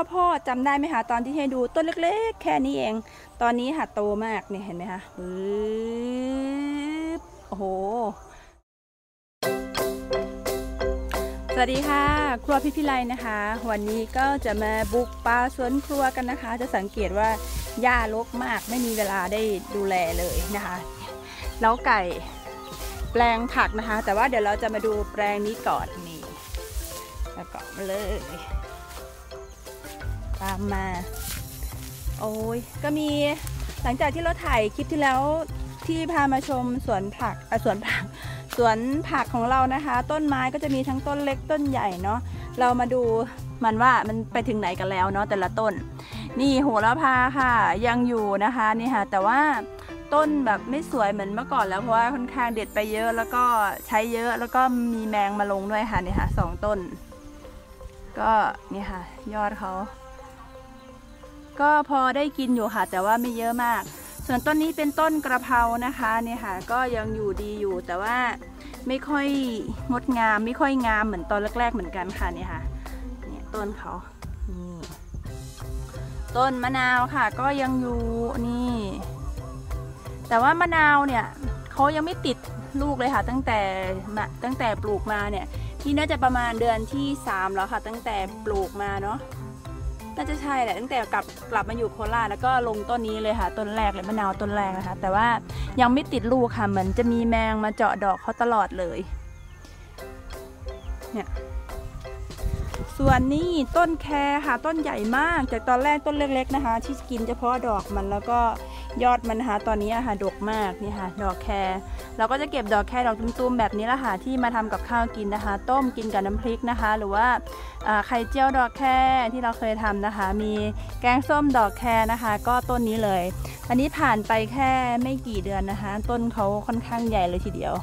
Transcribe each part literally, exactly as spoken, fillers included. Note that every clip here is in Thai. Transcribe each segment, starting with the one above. ข้าวโพดจำได้ไหมคะตอนที่ให้ดูต้นเล็กๆแค่นี้เองตอนนี้ค่ะโตมากเนี่ยเห็นไหมคะโอ้โหสวัสดีค่ะครัวพี่พิไลนะคะวันนี้ก็จะมาบุกป่าสวนครัวกันนะคะจะสังเกตว่าหญ้ารกมากไม่มีเวลาได้ดูแลเลยนะคะแล้วไก่แปลงผักนะคะแต่ว่าเดี๋ยวเราจะมาดูแปลงนี้ก่อนนี่แล้วก็มาเลยตามมาโอ้ยก็มีหลังจากที่เราถ่ายคลิปที่แล้วที่พามาชมสวนผักสวนผักสวนผักของเรานะคะต้นไม้ก็จะมีทั้งต้นเล็กต้นใหญ่เนาะเรามาดูมันว่ามันไปถึงไหนกันแล้วเนาะแต่ละต้นนี่โหระพาค่ะยังอยู่นะคะนี่ค่ะแต่ว่าต้นแบบไม่สวยเหมือนเมื่อก่อนแล้วเพราะว่าค่อนข้างเด็ดไปเยอะแล้วก็ใช้เยอะแล้วก็มีแมงมาลงด้วยค่ะนี่ค่ะสองต้นก็นี่ค่ะยอดเขาก็พอได้กินอยู่ค่ะแต่ว่าไม่เยอะมากส่วนต้นนี้เป็นต้นกระเพรานะคะเนี่ยค่ะก็ยังอยู่ดีอยู่แต่ว่าไม่ค่อยงดงามไม่ค่อยงามเหมือนตอนแรกๆเหมือนกันค่ะเนี่ยค่ะเนี่ยต้นเขาต้นมะนาวค่ะก็ยังอยู่นี่แต่ว่ามะนาวเนี่ยเขายังไม่ติดลูกเลยค่ะตั้งแต่ตั้งแต่ปลูกมาเนี่ยที่น่าจะประมาณเดือนที่สามแล้วค่ะตั้งแต่ปลูกมาเนาะน่าจะใช่แหละตั้งแต่กลับกลับมาอยู่โคราชแล้วก็ลงต้นนี้เลยค่ะต้นแรกเลยมะนาวต้นแรกนะคะแต่ว่ายังไม่ติดลูกค่ะเหมือนจะมีแมงมาเจาะดอกเขาตลอดเลยเนี่ยส่วนนี้ต้นแคร์ค่ะต้นใหญ่มากจากตอนแรกต้นเล็กๆนะคะที่กินเฉพาะดอกมันแล้วก็ยอดมันนะคะตอนนี้ค่ะดกมากนี่ค่ะดอกแคร์เราก็จะเก็บดอกแคร์ดอกตุ้มๆแบบนี้ละค่ะที่มาทำกับข้าวกินนะคะต้มกินกับน้ำพริกนะคะหรือว่าไข่เจียวดอกแคร์ที่เราเคยทำนะคะมีแกงส้มดอกแคร์นะคะก็ต้นนี้เลยอันนี้ผ่านไปแค่ไม่กี่เดือนนะคะต้นเขาค่อนข้างใหญ่เลยทีเดียว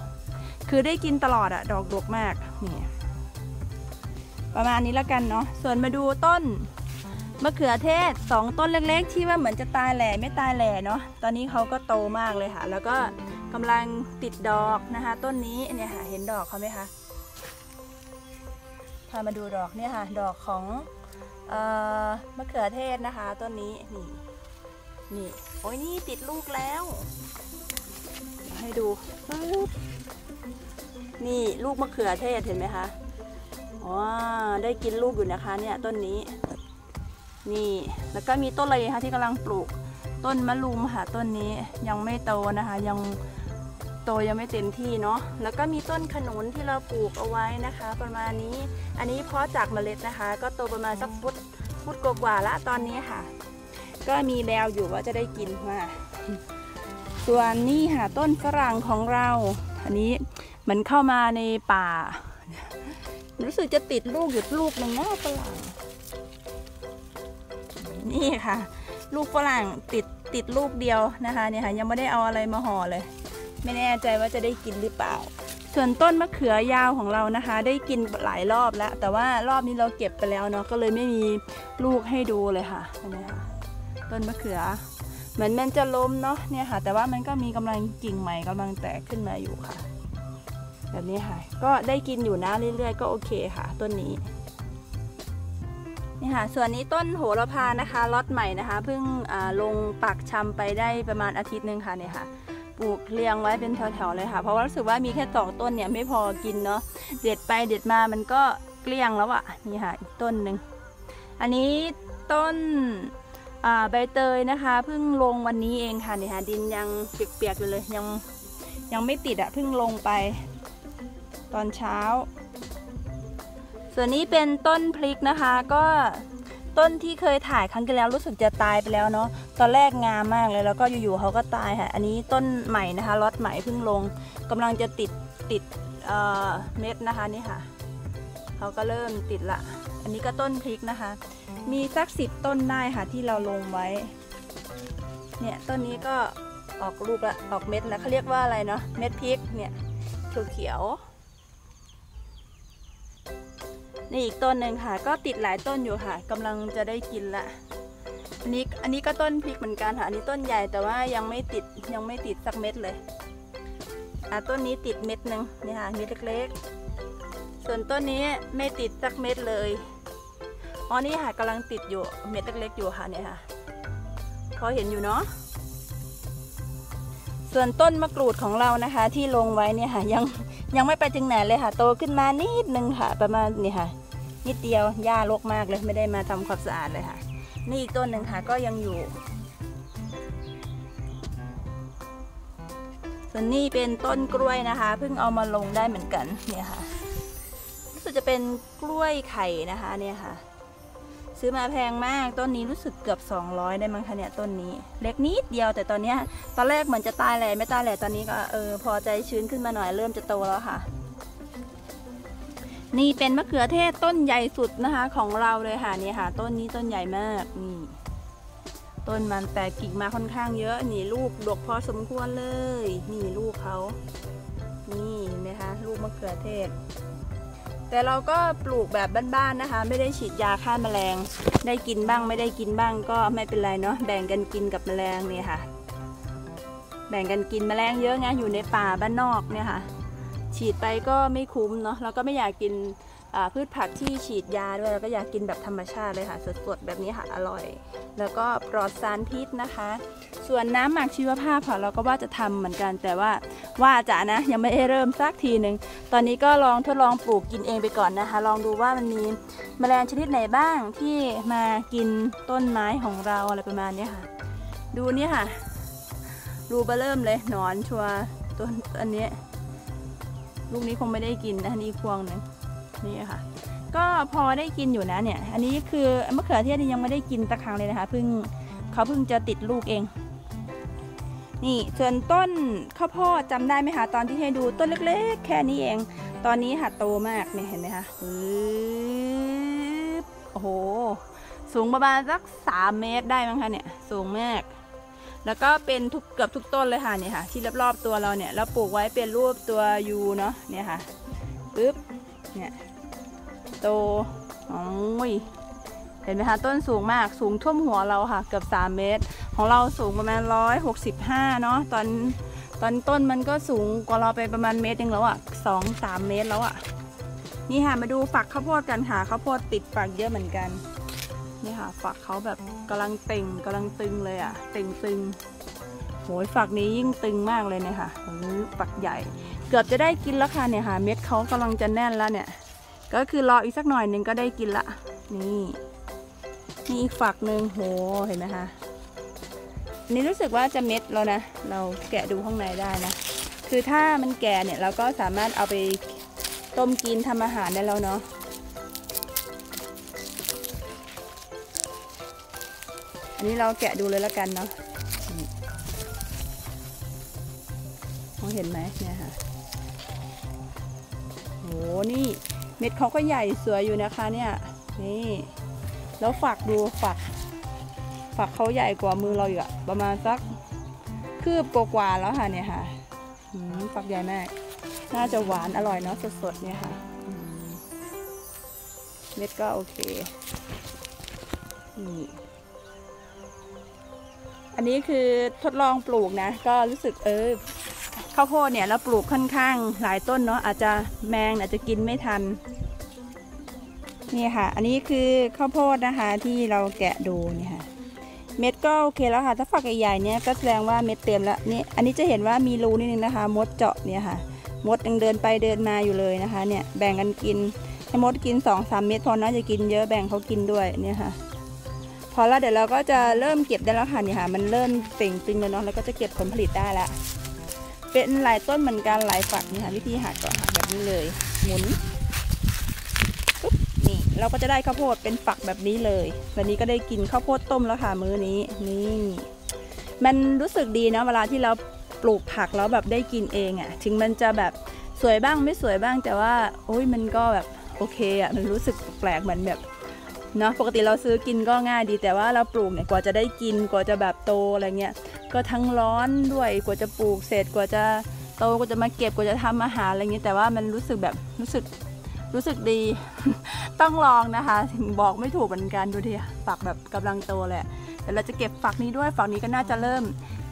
คือได้กินตลอดอะดอกดกมากนี่ประมาณนี้แล้วกันเนาะส่วนมาดูต้นมะเขือเทศสองต้นเล็กๆที่ว่าเหมือนจะตายแหล่ไม่ตายแหล่เนาะตอนนี้เขาก็โตมากเลยค่ะแล้วก็กำลังติดดอกนะคะต้นนี้เนี่ยค่ะเห็นดอกเขาไหมคะพามาดูดอกเนี่ยค่ะดอกของเอ่อมะเขือเทศนะคะต้นนี้นี่นี่โอ้ยนี่ติดลูกแล้วให้ดูนี่ลูกมะเขือเทศเห็นไหมคะว้าได้กินลูกอยู่นะคะเนี่ยต้นนี้นี่แล้วก็มีต้นอะไรคะที่กำลังปลูกต้นมะลุมค่ะต้นนี้ยังไม่โตนะคะยังโตยังไม่เต็มที่เนาะแล้วก็มีต้นขนุนที่เราปลูกเอาไว้นะคะประมาณนี้อันนี้เพาะจากเมล็ดนะคะก็โตประมาณสักฟุตฟุตกว่าละตอนนี้ค่ะก็มีแววอยู่ว่าจะได้กินมาส่วนนี่ค่ะต้นฝรั่งของเราอันนี้มันเข้ามาในป่ารู้สึกจะติดลูกหยุดลูกหนึ่งนะฝรั่งนี่ค่ะลูกฝรั่งติดติดลูกเดียวนะคะเนี่ยค่ะยังไม่ได้เอาอะไรมาห่อเลยไม่แน่ใจว่าจะได้กินหรือเปล่าส่วนต้นมะเขือยาวของเรานะคะได้กินหลายรอบแล้วแต่ว่ารอบนี้เราเก็บไปแล้วเนาะก็เลยไม่มีลูกให้ดูเลยค่ะเนี่ยค่ะต้นมะเขือเหมือนมันจะล้มเนาะเนี่ยค่ะแต่ว่ามันก็มีกำลังกิ่งใหม่กำลังแตกขึ้นมาอยู่ค่ะแบบนี้ค่ะก็ได้กินอยู่นะเรื่อยๆก็โอเคค่ะต้นนี้นี่ค่ะส่วนนี้ต้นโหระพานะคะล็อตใหม่นะคะเพิ่งลงปักชำไปได้ประมาณอาทิตย์นึงค่ะเนี่ยค่ะปลูกเรียงไว้เป็นแถวๆเลยค่ะเพราะว่ารู้สึกว่ามีแค่สองต้นเนี่ยไม่พอกินเนาะเด็ดไปเด็ดมามันก็เกลี้ยงแล้วอ่ะนี่ค่ะอีกต้นหนึ่งอันนี้ต้นใบเตยนะคะเพิ่งลงวันนี้เองค่ะเนี่ยค่ะดินยังเปียกๆอยู่เลยยังยังไม่ติดอ่ะเพิ่งลงไปตอนเช้าส่วนนี้เป็นต้นพริกนะคะก็ต้นที่เคยถ่ายครั้งที่แล้วรู้สึกจะตายไปแล้วเนาะตอนแรกงามมากเลยแล้วก็อยู่ๆเขาก็ตายค่ะอันนี้ต้นใหม่นะคะล็อตใหม่เพิ่งลงกำลังจะติดติด เอ่อ เม็ดนะคะนี่ค่ะเขาก็เริ่มติดละอันนี้ก็ต้นพริกนะคะมีสักสิบต้นได้ค่ะที่เราลงไว้เนี่ยต้นนี้ก็ออกลูกละออกเม็ดแล้วเขาเรียกว่าอะไรเนาะเม็ดพริกเนี่ยเขียวนี่อีกต้นหนึ่งค่ะก็ติดหลายต้นอยู่ค่ะกำลังจะได้กินละอันนี้อันนี้ก็ต้นพริกเหมือนกันค่ะอันนี้ต้นใหญ่แต่ว่ายังไม่ติดยังไม่ติดสักเม็ดเลยอ่ะต้นนี้ติดเม็ดหนึ่งนี่ค่ะเม็ดเล็กๆส่วนต้นนี้ไม่ติดสักเม็ดเลย อ๋อนี่ค่ะกำลังติดอยู่เม็ดเล็กๆอยู่ค่ะเนี่ยค่ะพอเห็นอยู่เนาะส่วนต้นมะกรูดของเรานะคะที่ลงไว้เนี่ยค่ะยังยังไม่ไปถึงไหนเลยค่ะโตขึ้นมานิดนึงค่ะประมาณนี่ค่ะนิดเดียวหญ้ารกมากเลยไม่ได้มาทำความสะอาดเลยค่ะนี่อีกต้นหนึ่งค่ะก็ยังอยู่ส่วนนี้เป็นต้นกล้วยนะคะเพิ่งเอามาลงได้เหมือนกันเนี่ยค่ะรู้สึกจะเป็นกล้วยไข่นะคะเนี่ยค่ะซื้อมาแพงมากต้นนี้รู้สึกเกือบสองร้อยได้มั้งคะเนี่ยต้นนี้เล็กนิดเดียวแต่ตอนเนี้ยตอนแรกเหมือนจะตายแหละไม่ตายแหละตอนนี้ก็เออพอใจชื้นขึ้นมาหน่อยเริ่มจะโตแล้วค่ะนี่เป็นมะเขือเทศต้นใหญ่สุดนะคะของเราเลยค่ะนี่ค่ะต้นนี้ต้นใหญ่มากนี่ต้นมันแตกกิ่งมาค่อนข้างเยอะนี่ลูกดกพอสมควรเลยนี่ลูกเขานี่นะคะลูกมะเขือเทศแต่เราก็ปลูกแบบบ้านๆนะคะไม่ได้ฉีดยาฆ่าแมลงได้กินบ้างไม่ได้กินบ้างก็ไม่เป็นไรเนาะแบ่งกันกินกับแมลงเนี่ยค่ะแบ่งกันกินแมลงเยอะไงอยู่ในป่าบ้านนอกเนี่ยค่ะฉีดไปก็ไม่คุ้มเนาะเราก็ไม่อยากกินพืชผักที่ฉีดยาด้วยเราก็อยากกินแบบธรรมชาติเลยค่ะสดๆแบบนี้ค่ะอร่อยแล้วก็ปลอดสารพิษนะคะส่วนน้ำหมักชีวภาพค่ะเราก็ว่าจะทำเหมือนกันแต่ว่าว่าจะนะยังไม่ได้เริ่มสักทีหนึ่งตอนนี้ก็ลองทดลองปลูกกินเองไปก่อนนะคะลองดูว่ามันมีแมลงชนิดไหนบ้างที่มากินต้นไม้ของเราอะไรประมาณนี้ค่ะดูนี่ค่ะรูเบอร์เริ่มเลยหนอนชัวต้นอันนี้ลูกนี้คงไม่ได้กินนะนี่พวงหนึ่งนี่ค่ะก็พอได้กินอยู่นะเนี่ยอันนี้คือมะเขือเทศยังไม่ได้กินตะครั้งเลยนะคะเพิ่งเขาเพิ่งจะติดลูกเองนี่ส่วนต้นข้าวโพดจำได้ไหมคะตอนที่ให้ดูต้นเล็กๆแค่นี้เองตอนนี้ค่ะโตมากเนี่ยเห็นไหมคะโอ้โหสูงประมาณสักสามเมตรได้มั้งคะเนี่ยสูงมากแล้วก็เป็นทุกเกือบทุกต้นเลยค่ะเนี่ยค่ะที่รอบๆตัวเราเนี่ยเราปลูกไว้เป็นรูปตัวยูเนาะเนี่ยค่ะปึ๊บเนี่ยโตโอ้ยเห็นไหมคะต้นสูงมากสูงท่วมหัวเราค่ะเกือบสามเมตรของเราสูงประมาณหนึ่งร้อยหกสิบห้าเนาะตอนตอนต้นมันก็สูงกว่าเราไปประมาณเมตรนึงแล้วอ่ะ สองถึงสาม เมตรแล้วอ่ะนี่ค่ะมาดูฝักข้าวโพดกันค่ะข้าวโพดติดฝักเยอะเหมือนกันนี่ค่ะฝักเขาแบบกำลังเต่งกำลังตึงเลยอ่ะเต่งตึงโหยฝักนี้ยิ่งตึงมากเลยเนี่ยค่ะฝักใหญ่เกือบจะได้กินแล้วค่ะเนี่ยค่ะเม็ดเขากำลังจะแน่นแล้วเนี่ยก็คือรออีกสักหน่อยหนึ่งก็ได้กินละนี่นี่อีกฝักหนึ่งโหเห็นไหมคะนี่รู้สึกว่าจะเม็ดแล้วนะเราแกะดูข้างในได้นะคือถ้ามันแก่เนี่ยเราก็สามารถเอาไปต้มกินทำอาหารได้แล้วเนาะอันนี้เราแกะดูเลยละกันเนาะมองเห็นไหมเนี่ยค่ะโหนี่เม็ดเขาก็ใหญ่สวยอยู่นะคะเนี่ยนี่แล้วฝักดูฝักฝักเขาใหญ่กว่ามือเราอยู่อะประมาณสักคืบกว่าแล้วค่ะเนี่ยค่ะฝักใหญ่มากน่าจะหวานอร่อยเนาะสดๆเนี่ยค่ะเม็ดก็โอเคนี่อันนี้คือทดลองปลูกนะก็รู้สึกเออข้าวโพดเนี่ยเราปลูกค่อนข้างหลายต้นเนาะอาจจะแมงอาจจะกินไม่ทันนี่ค่ะอันนี้คือข้าวโพดนะคะที่เราแกะดูนี่ค่ะเม็ดก็โอเคแล้วค่ะถ้าฝักใหญ่ๆเนี่ยก็แสดงว่าเม็ดเต็มแล้วนี่อันนี้จะเห็นว่ามีรูนิดนึงนะคะมดเจาะเนี่ยค่ะมดยังเดินไปเดินมาอยู่เลยนะคะเนี่ยแบ่งกันกินให้มดกิน สองถึงสาม เม็ดพอนะจะกินเยอะแบ่งเขากินด้วยเนี่ยค่ะพอแล้วเดี๋ยวเราก็จะเริ่มเก็บได้แล้วค่ะนี่ค่ะมันเริ่มเต่งตึงแล้วเนาะแล้วก็จะเก็บผลผลิตได้ละเป็นหลายต้นเหมือนกันหลายฝักนี่ค่ะวิธีหักก่อนแบบนี้เลยหมุนปุ๊บนี่เราก็จะได้ข้าวโพดเป็นฝักแบบนี้เลยวันนี้ก็ได้กินข้าวโพดต้มแล้วค่ะมื้อนี้นี่มันรู้สึกดีนะเวลาที่เราปลูกผักแล้วแบบได้กินเองอ่ะถึงมันจะแบบสวยบ้างไม่สวยบ้างแต่ว่าโอ้ยมันก็แบบโอเคอ่ะมันรู้สึกแปลกเหมือนแบบเนาะปกติเราซื้อกินก็ง่ายดีแต่ว่าเราปลูกเนี่ยกว่าจะได้กินกว่าจะแบบโตอะไรเงี้ยก็ทั้งร้อนด้วยกว่าจะปลูกเสร็จกว่าจะโตกว่าจะมาเก็บกว่าจะทำอาหารอะไรเงี้ยแต่ว่ามันรู้สึกแบบรู้สึกรู้สึกดี ต้องลองนะคะถึงบอกไม่ถูกเหมือนกันดูดิฝักแบบกำลังโตแหละแต่เราจะเก็บฝักนี้ด้วยฝักนี้ก็น่าจะเริ่ม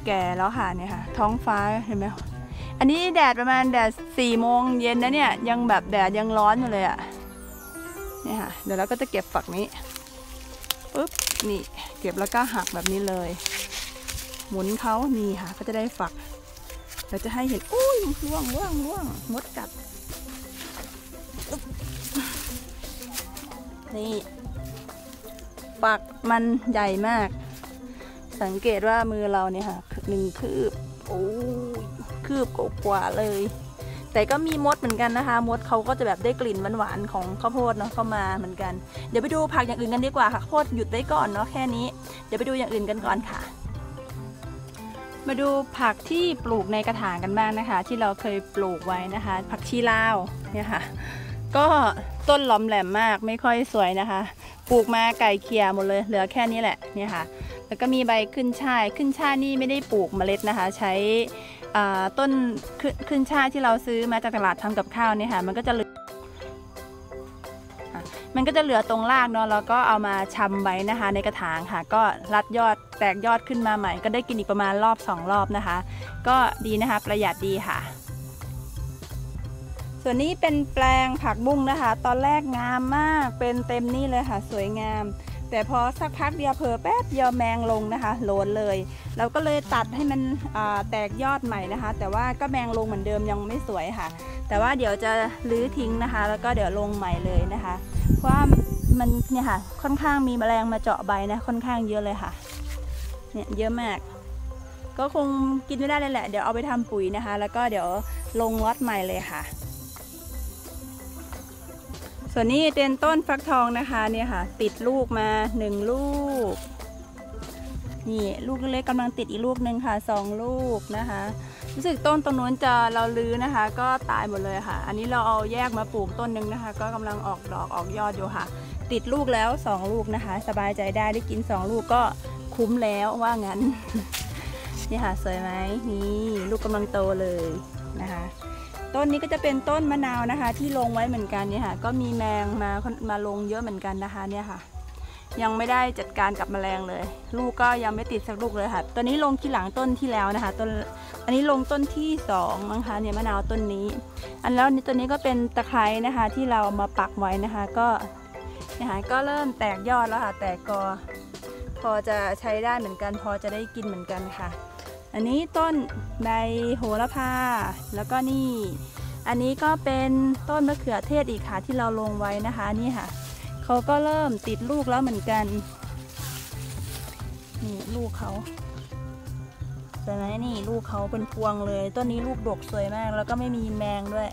แก่แล้วค่ะเนี่ยค่ะท้องฟ้าเห็นไหมอันนี้แดดประมาณแดดสี่โมงเย็นนะเนี่ยยังแบบแดดยังร้อนอยู่เลยอ่ะเนี่ยค่ะเดี๋ยวเราก็จะเก็บฝักนี้ ปึ๊บนี่เก็บแล้วก็หักแบบนี้เลยหมุนเขานี่ค่ะก็จะได้ฝักเราจะให้เห็นอุ้ยล่วงล่วงล่วงมดกัดนี่ฝักมันใหญ่มากสังเกตว่ามือเราเนี่ยค่ะหนึ่งคืบโอ้ยคืบกว่าเลยแต่ก็มีมดเหมือนกันนะคะมดเขาก็จะแบบได้กลิ่นหวานๆของข้าวโพดเนาะเข้ามาเหมือนกันเดี๋ยวไปดูผักอย่างอื่นกันดีกว่าค่ะข้าวโพดหยุดไว้ก่อนเนาะแค่นี้เดี๋ยวไปดูอย่างอื่นกันก่อนค่ะมาดูผักที่ปลูกในกระถางกันบ้างนะคะที่เราเคยปลูกไว้นะคะผักชีลาวเนี่ยค่ะก็ต้นล้อมแหลมมากไม่ค่อยสวยนะคะปลูกมาไก่เคียหมดเลยเหลือแค่นี้แหละเนี่ยค่ะแล้วก็มีใบขึ้นช่ายขึ้นช่ายนี่ไม่ได้ปลูกเมล็ดนะคะใช้ต้นขึ้นช่ายที่เราซื้อมาจากตลาดทำกับข้าวเนี่ยค่ะมันก็จะเหลือมันก็จะเหลือตรงรากเนาะแล้วก็เอามาชำไว้นะคะในกระถางค่ะก็รัดยอดแตกยอดขึ้นมาใหม่ก็ได้กินอีกประมาณรอบสองรอบนะคะก็ดีนะคะประหยัดดีค่ะส่วนนี้เป็นแปลงผักบุ้งนะคะตอนแรกงามมากเป็นเต็มนี่เลยค่ะสวยงามแต่พอสักพักเดียวเพอแป๊บเดียวแมงลงนะคะโหลนเลยเราก็เลยตัดให้มันแตกยอดใหม่นะคะแต่ว่าก็แมงลงเหมือนเดิมยังไม่สวยค่ะแต่ว่าเดี๋ยวจะรื้อทิ้งนะคะแล้วก็เดี๋ยวลงใหม่เลยนะคะว่ามันเนี่ยค่ะค่อนข้างมีแมลงมาเจาะใบนะค่อนข้างเยอะเลยค่ะเนี่ยเยอะมากก็คงกินไม่ได้เลยแหละเดี๋ยวเอาไปทำปุ๋ยนะคะแล้วก็เดี๋ยวลงล็อตใหม่เลยค่ะส่วนนี้เป็นต้นฟักทองนะคะเนี่ยค่ะติดลูกมาหนึ่งลูกนี่ลูกเล็กกำลังติดอีกลูกหนึ่งค่ะสองลูกนะคะรู้สึกต้นตรงนู้นจะเราลื้อนะคะก็ตายหมดเลยค่ะอันนี้เราเอาแยกมาปลูกต้นนึงนะคะก็กำลังออกดอกออกยอดอยู่ค่ะติดลูกแล้วสองลูกนะคะสบายใจได้ได้กินสองลูกก็คุ้มแล้วว่างั้น นี่ค่ะสวยไหมนี่ลูกกำลังโตเลยนะคะต้นนี้ก็จะเป็นต้นมะนาวนะคะที่ลงไว้เหมือนกันเนี่ยค่ะก็มีแมงมามาลงเยอะเหมือนกันนะคะเนี่ยค่ะยังไม่ได้จัดการกับแมลงเลยลูกก็ยังไม่ติดสักลูกเลยค่ะตอนนี้ลงที่หลังต้นที่แล้วนะคะต้นอันนี้ลงต้นที่สองมั้งคะเนี่ยมะนาวต้นนี้อันแล้วตัวนี้ก็เป็นตะไคร้นะคะที่เรามาปักไว้นะคะก็นะคะก็เริ่มแตกยอดแล้วค่ะแตกกอพอจะใช้ได้เหมือนกันพอจะได้กินเหมือนกันค่ะอันนี้ต้นใบโหระพาแล้วก็นี่อันนี้ก็เป็นต้นมะเขือเทศอีกค่ะที่เราลงไว้นะคะนี่ค่ะเขาก็เริ่มติดลูกแล้วเหมือนกันนี่ลูกเขาแต่ไหนนี่ลูกเขาเป็นพวงเลยต้นนี้ลูกดกสวยมากแล้วก็ไม่มีแมงด้วย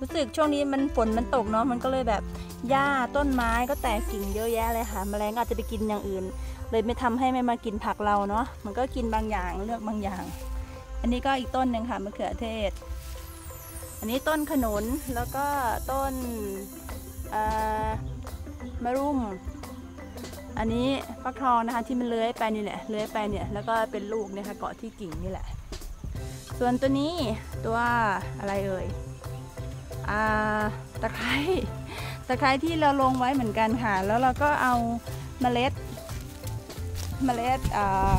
รู้สึกช่วงนี้มันฝนมันตกเนาะมันก็เลยแบบหญ้าต้นไม้ก็แตกกิ่งเยอะแยะเลยค่ะแมลงอาจจะไปกินอย่างอื่นเลยไม่ทำให้มันมากินผักเราเนาะมันก็กินบางอย่างเลือกบางอย่างอันนี้ก็อีกต้นหนึ่งค่ะมะเขือเทศอันนี้ต้นขนุนแล้วก็ต้นมะรุมอันนี้ฟักทองนะคะที่มันเลื้อยไปนี่แหละเลื้อยไปเนี่ยแล้วก็เป็นลูกเนี่ยค่ะเกาะที่กิ่งนี่แหละส่วนตัวนี้ตัวอะไรเอ่ยอ่าตะไคร้ตะไคร้ที่เราลงไว้เหมือนกันค่ะแล้วเราก็เอาเมล็ดเมล็ดอ่า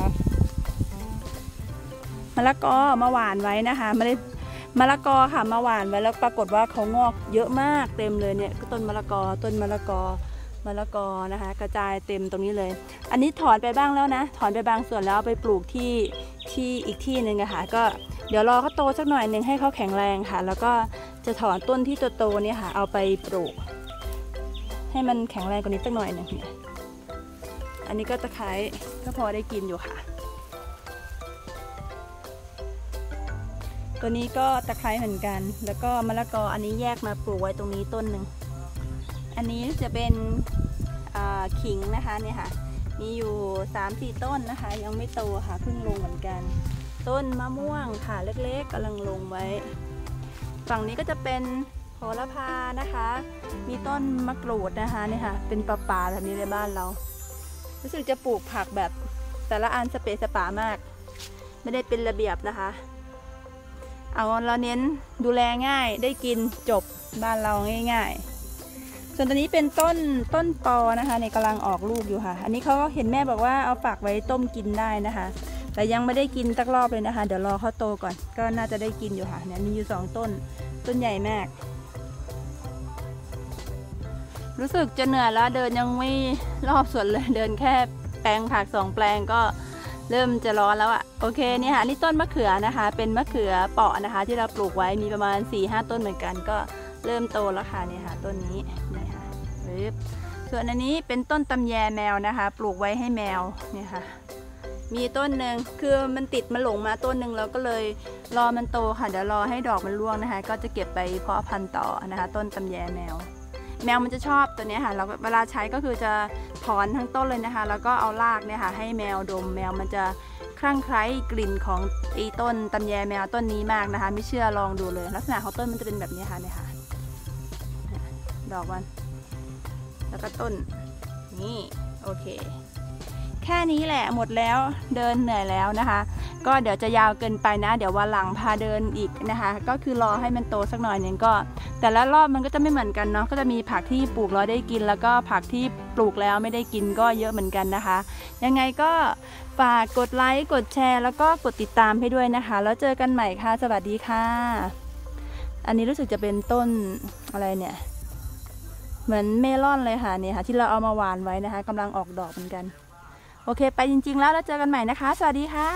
มะละกอมาหว่านไว้นะคะเมล็ดมะละกอค่ะมาหว่านไว้แล้วปรากฏว่าเขางอกเยอะมากเต็มเลยเนี่ยต้นมะละกอต้นมะละกอมะละกอนะคะกระจายเต็มตรงนี้เลยอันนี้ถอนไปบ้างแล้วนะถอนไปบางส่วนแล้วไปปลูกที่ที่อีกที่หนึ่งนะคะก็เดี๋ยวรอเขาโตสักหน่อยหนึ่งให้เขาแข็งแรงค่ะแล้วก็จะถอนต้นที่โตๆเนี่ยค่ะเอาไปปลูกให้มันแข็งแรงกว่านี้สักหน่อยหนึ่งอันนี้ก็ตะไคร้ก็พอได้กินอยู่ค่ะตัวนี้ก็ตะไคร้เหมือนกันแล้วก็มะละกออันนี้แยกมาปลูกไว้ตรงนี้ต้นหนึ่งอันนี้จะเป็นขิงนะคะเนี่ยค่ะมีอยู่ สามสี่ ต้นนะคะยังไม่โตค่ะเพิ่งลงเหมือนกันต้นมะม่วงค่ะเล็กๆกำลังลงไว้ฝั่งนี้ก็จะเป็นโหระพานะคะมีต้นมะกรูดนะคะเนี่ยค่ะเป็นป่าป่าแบบนี้ในบ้านเรารู้สึกจะปลูกผักแบบแต่ละอันสเปซสปามากไม่ได้เป็นระเบียบนะคะเอาเราเน้นดูแลง่ายได้กินจบบ้านเราง่ายๆส่วนตัวนี้เป็นต้นต้นปอนะคะในกำลังออกลูกอยู่ค่ะอันนี้เขาเห็นแม่บอกว่าเอาฝากไว้ต้มกินได้นะคะแต่ยังไม่ได้กินสักรอบเลยนะคะเดี๋ยวรอเขาโตก่อนก็น่าจะได้กินอยู่ค่ะเนี่ยมีอยู่สองต้นต้นใหญ่มาก รู้สึกจะเหนื่อยแล้วเดินยังไม่รอบสวนเลยเดินแค่แปลงผักสองแปลงก็เริ่มจะร้อนแล้วอ่ะโอเคนี่ค่ะนี่ต้นมะเขือนะคะเป็นมะเขือเปาะนะคะที่เราปลูกไว้มีประมาณ สี่ห้า ต้นเหมือนกันก็เริ่มโตแล้วค่ะนี่ค่ะต้นนี้นี่ค่ะส่วนอันนี้เป็นต้นตำแยแมวนะคะปลูกไว้ให้แมวนี่ค่ะมีต้นหนึ่งคือมันติดมันหลงมาต้นหนึ่งแล้วก็เลยรอมันโตค่ะเดี๋ยวรอให้ดอกมันร่วงนะคะก็จะเก็บไปเพาะพันธุ์ต่อนะคะต้นตำแยแมวแมวมันจะชอบตัวนี้ค่ะเราเวลาใช้ก็คือจะถอนทั้งต้นเลยนะคะแล้วก็เอารากเนี่ยค่ะให้แมวดมแมวมันจะคลั่งไคล้กลิ่นของไอ้ต้นตำแยแมวต้นนี้มากนะคะไม่เชื่อลองดูเลยลักษณะของต้นมันจะเป็นแบบนี้ค่ะเนี่ยค่ะดอกมันแล้วก็ต้นนี่โอเคแค่นี้แหละหมดแล้วเดินเหนื่อยแล้วนะคะก็เดี๋ยวจะยาวเกินไปนะเดี๋ยววันหลังพาเดินอีกนะคะก็คือรอให้มันโตสักหน่อยนึงก็แต่ละรอบมันก็จะไม่เหมือนกันเนาะก็จะมีผักที่ปลูกแล้วได้กินแล้วก็ผักที่ปลูกแล้วไม่ได้กินก็เยอะเหมือนกันนะคะยังไงก็ฝากกดไลค์กดแชร์แล้วก็กดติดตามให้ด้วยนะคะแล้วเจอกันใหม่ค่ะสวัสดีค่ะอันนี้รู้สึกจะเป็นต้นอะไรเนี่ยเหมือนเมลอนเลยค่ะเนี่ยค่ะที่เราเอามาหวานไว้นะคะกำลังออกดอกเหมือนกันโอเคไปจริงๆแล้วแล้วเจอกันใหม่นะคะสวัสดีค่ะ